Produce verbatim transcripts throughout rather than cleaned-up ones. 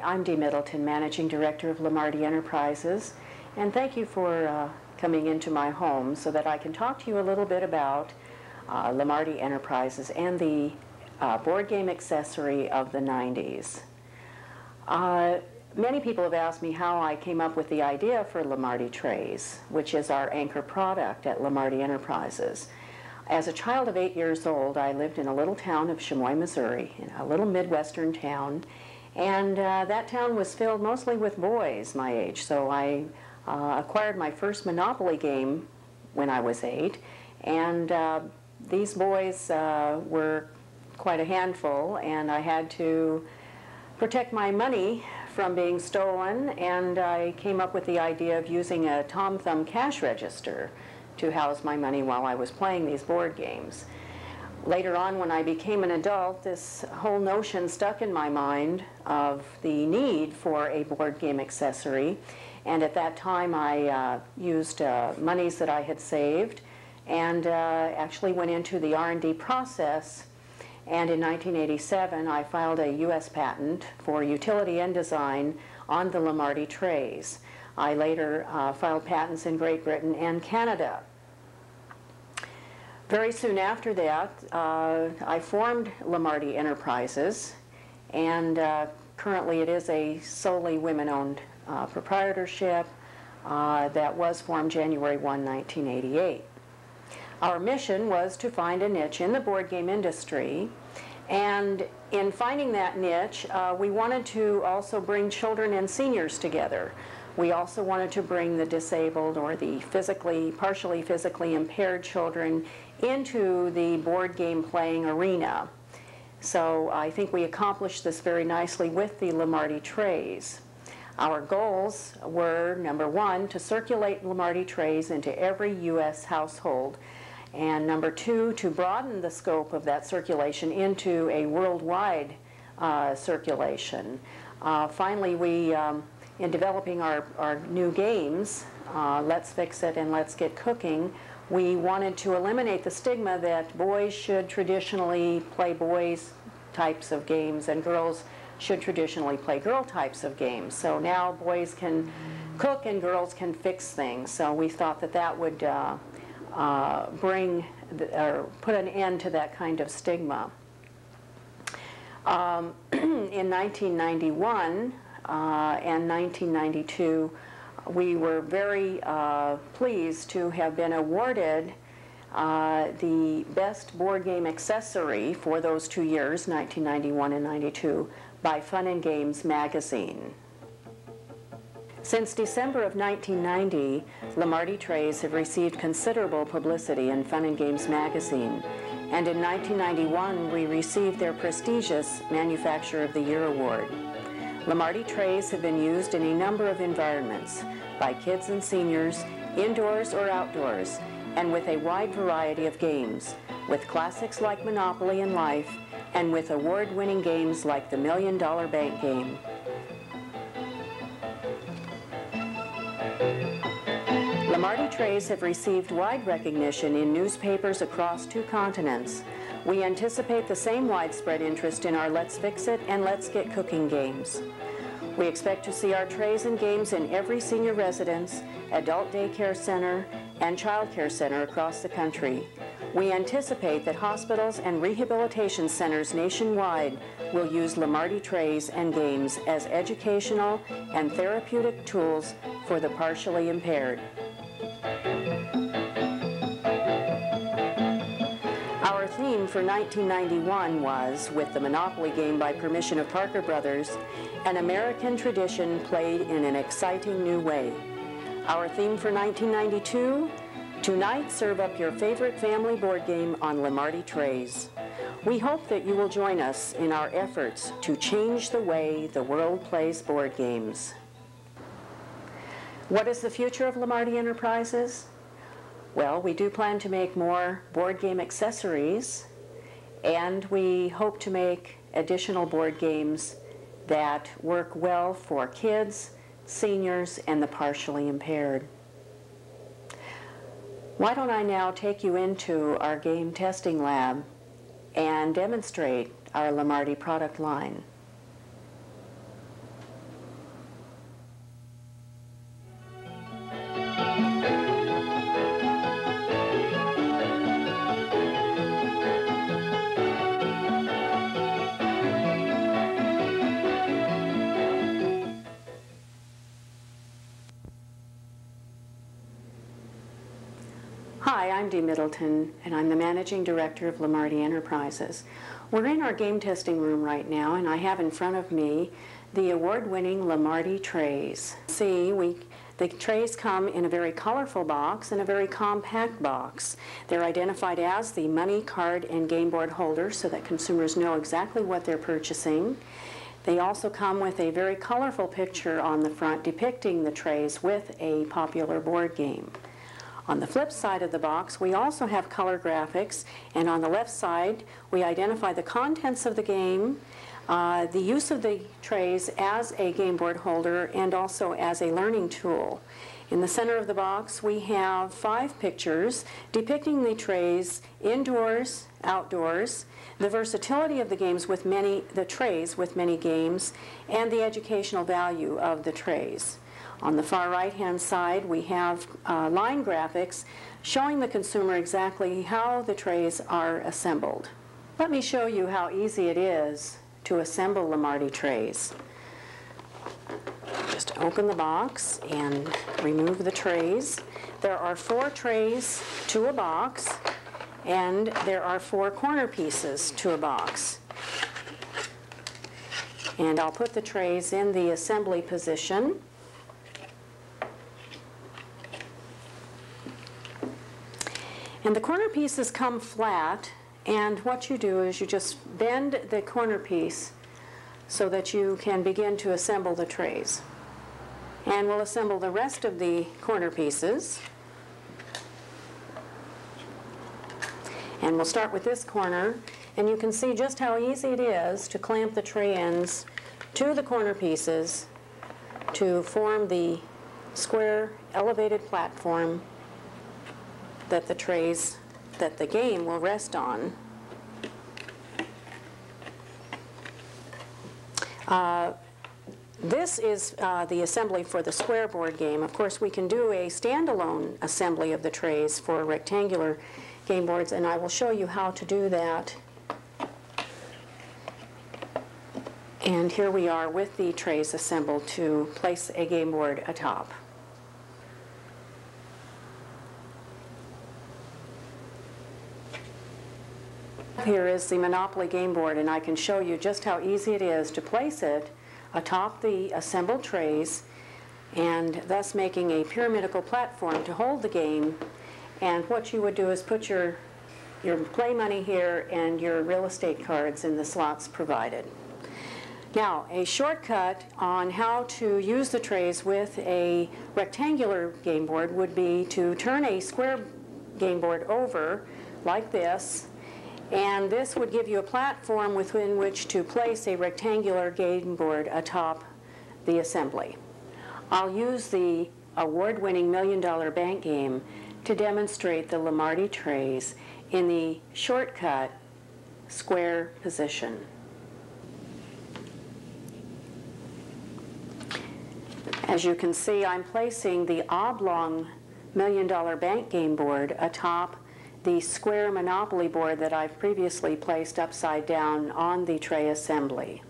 Hi, I'm Dee Middleton, Managing Director of Limardee Enterprises, and thank you for uh, coming into my home so that I can talk to you a little bit about uh, Limardee Enterprises and the uh, board game accessory of the nineties. Uh, many people have asked me how I came up with the idea for Limardee Trays, which is our anchor product at Limardee Enterprises. As a child of eight years old, I lived in a little town of Seymour, Missouri, in a little Midwestern town, and uh, that town was filled mostly with boys my age, so I uh, acquired my first Monopoly game when I was eight, and uh, these boys uh, were quite a handful, and I had to protect my money from being stolen, and I came up with the idea of using a Tom Thumb cash register to house my money while I was playing these board games. Later on, when I became an adult, this whole notion stuck in my mind of the need for a board game accessory, and at that time I uh, used uh, monies that I had saved and uh, actually went into the R and D process, and in nineteen eighty-seven I filed a U S patent for utility and design on the Limardee Trays. I later uh, filed patents in Great Britain and Canada. Very soon after that, uh, I formed Limardee Enterprises, and uh, currently it is a solely women-owned uh, proprietorship uh, that was formed January first, nineteen eighty-eight. Our mission was to find a niche in the board game industry, and in finding that niche, uh, we wanted to also bring children and seniors together. We also wanted to bring the disabled or the physically, partially physically impaired children into the board game playing arena. So I think we accomplished this very nicely with the Limardee Trays. Our goals were, number one, to circulate Limardee Trays into every U S household, and number two, to broaden the scope of that circulation into a worldwide uh, circulation. Uh, finally, we um, in developing our, our new games, uh, Let's Fix It and Let's Get Cooking, we wanted to eliminate the stigma that boys should traditionally play boys types of games and girls should traditionally play girl types of games. So now boys can cook and girls can fix things. So we thought that that would uh, uh, bring the, or put an end to that kind of stigma. Um, in nineteen ninety-one, Uh, and nineteen ninety-two, we were very uh, pleased to have been awarded uh, the best board game accessory for those two years, nineteen ninety-one and ninety-two, by Fun and Games Magazine. Since December of nineteen ninety, Limardee Trays have received considerable publicity in Fun and Games Magazine, and in nineteen ninety-one we received their prestigious Manufacturer of the Year award. Limardee Trays have been used in a number of environments, by kids and seniors, indoors or outdoors, and with a wide variety of games, with classics like Monopoly and Life, and with award-winning games like the Million Dollar Bank game. Limardee Trays have received wide recognition in newspapers across two continents. We anticipate the same widespread interest in our Let's Fix It and Let's Get Cooking games. We expect to see our trays and games in every senior residence, adult daycare center, and child care center across the country. We anticipate that hospitals and rehabilitation centers nationwide will use Limardee Trays and games as educational and therapeutic tools for the partially impaired. The theme for nineteen ninety-one was, with the Monopoly game by permission of Parker Brothers, an American tradition played in an exciting new way. Our theme for nineteen ninety-two, tonight serve up your favorite family board game on Limardee Trays. We hope that you will join us in our efforts to change the way the world plays board games. What is the future of Limardee Enterprises? Well, we do plan to make more board game accessories, and we hope to make additional board games that work well for kids, seniors, and the partially impaired. Why don't I now take you into our game testing lab and demonstrate our Limardee product line. Hi, I'm Dee Middleton, and I'm the Managing Director of Limardee Enterprises. We're in our game testing room right now, and I have in front of me the award-winning Limardee Trays. See, we, the trays come in a very colorful box and a very compact box. They're identified as the money, card, and game board holder so that consumers know exactly what they're purchasing. They also come with a very colorful picture on the front depicting the trays with a popular board game. On the flip side of the box, we also have color graphics, and on the left side, we identify the contents of the game, uh, the use of the trays as a game board holder, and also as a learning tool. In the center of the box, we have five pictures depicting the trays indoors, outdoors, the versatility of the games with many, the trays with many games, and the educational value of the trays. On the far right-hand side, we have uh, line graphics showing the consumer exactly how the trays are assembled. Let me show you how easy it is to assemble Limardee trays. Just open the box and remove the trays. There are four trays to a box, and there are four corner pieces to a box. And I'll put the trays in the assembly position. And the corner pieces come flat, and what you do is you just bend the corner piece so that you can begin to assemble the trays. And we'll assemble the rest of the corner pieces. And we'll start with this corner, and you can see just how easy it is to clamp the tray ends to the corner pieces to form the square elevated platform that the trays, that the game will rest on. Uh, this is uh, the assembly for the square board game. Of course, we can do a standalone assembly of the trays for rectangular game boards, and I will show you how to do that. And here we are with the trays assembled to place a game board atop. Here is the Monopoly game board, and I can show you just how easy it is to place it atop the assembled trays, and thus making a pyramidical platform to hold the game. And what you would do is put your, your play money here and your real estate cards in the slots provided. Now, a shortcut on how to use the trays with a rectangular game board would be to turn a square game board over like this, and this would give you a platform within which to place a rectangular game board atop the assembly. I'll use the award-winning Million Dollar Bank game to demonstrate the Limardee trays in the shortcut square position. As you can see, I'm placing the oblong Million Dollar Bank game board atop the square Monopoly board that I've previously placed upside down on the tray assembly.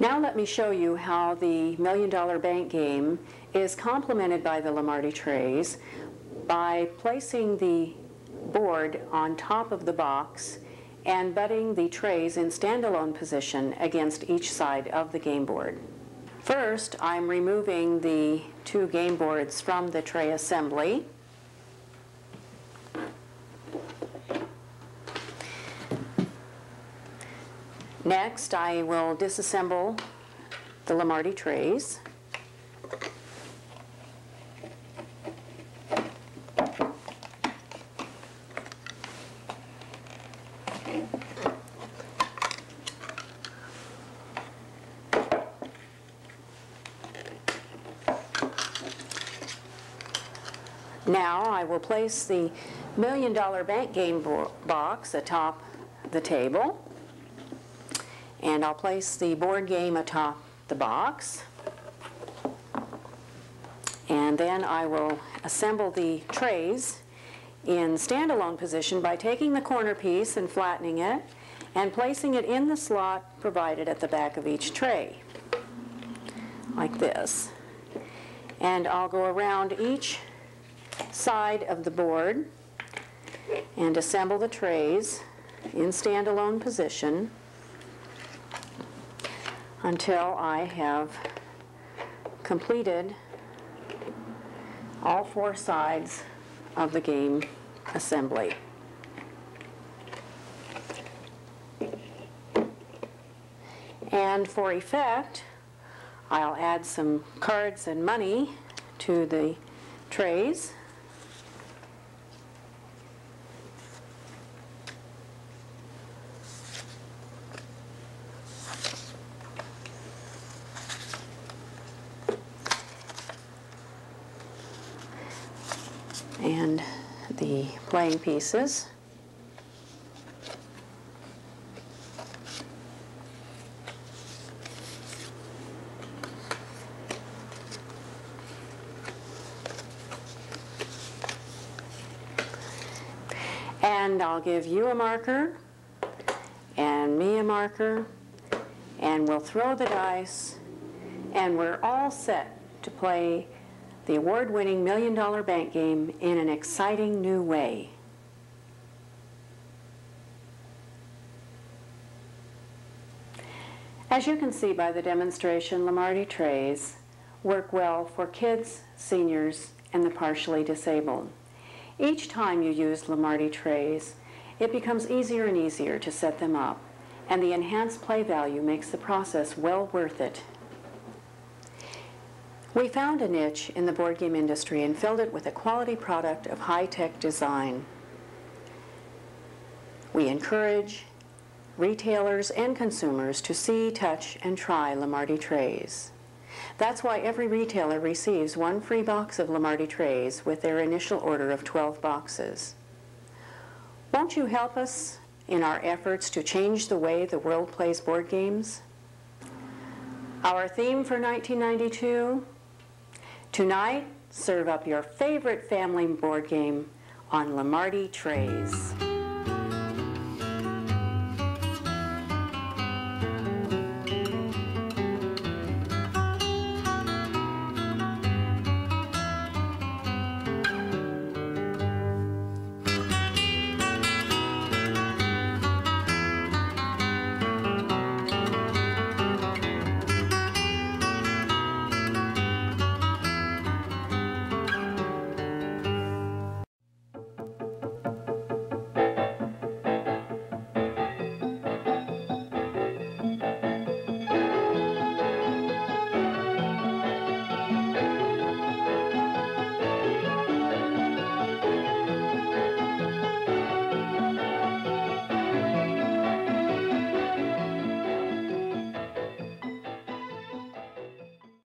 Now let me show you how the Million Dollar Bank game is complemented by the Limardee trays by placing the board on top of the box and butting the trays in standalone position against each side of the game board. First, I'm removing the two game boards from the tray assembly. Next, I will disassemble the Limardee trays. Now, I will place the Million Dollar Bank game box atop the table. And I'll place the board game atop the box. And then I will assemble the trays in standalone position by taking the corner piece and flattening it and placing it in the slot provided at the back of each tray, like this. And I'll go around each side of the board and assemble the trays in standalone position until I have completed all four sides of the game assembly. And for effect, I'll add some cards and money to the trays. And the playing pieces. And I'll give you a marker, and me a marker, and we'll throw the dice, and we're all set to play the award-winning Million Dollar Bank game in an exciting new way. As you can see by the demonstration, Limardee Trays work well for kids, seniors, and the partially disabled. Each time you use Limardee Trays, it becomes easier and easier to set them up, and the enhanced play value makes the process well worth it. We found a niche in the board game industry and filled it with a quality product of high-tech design. We encourage retailers and consumers to see, touch, and try Limardee Trays. That's why every retailer receives one free box of Limardee Trays with their initial order of twelve boxes. Won't you help us in our efforts to change the way the world plays board games? Our theme for nineteen ninety-two? Tonight, serve up your favorite family board game on Limardee Trays.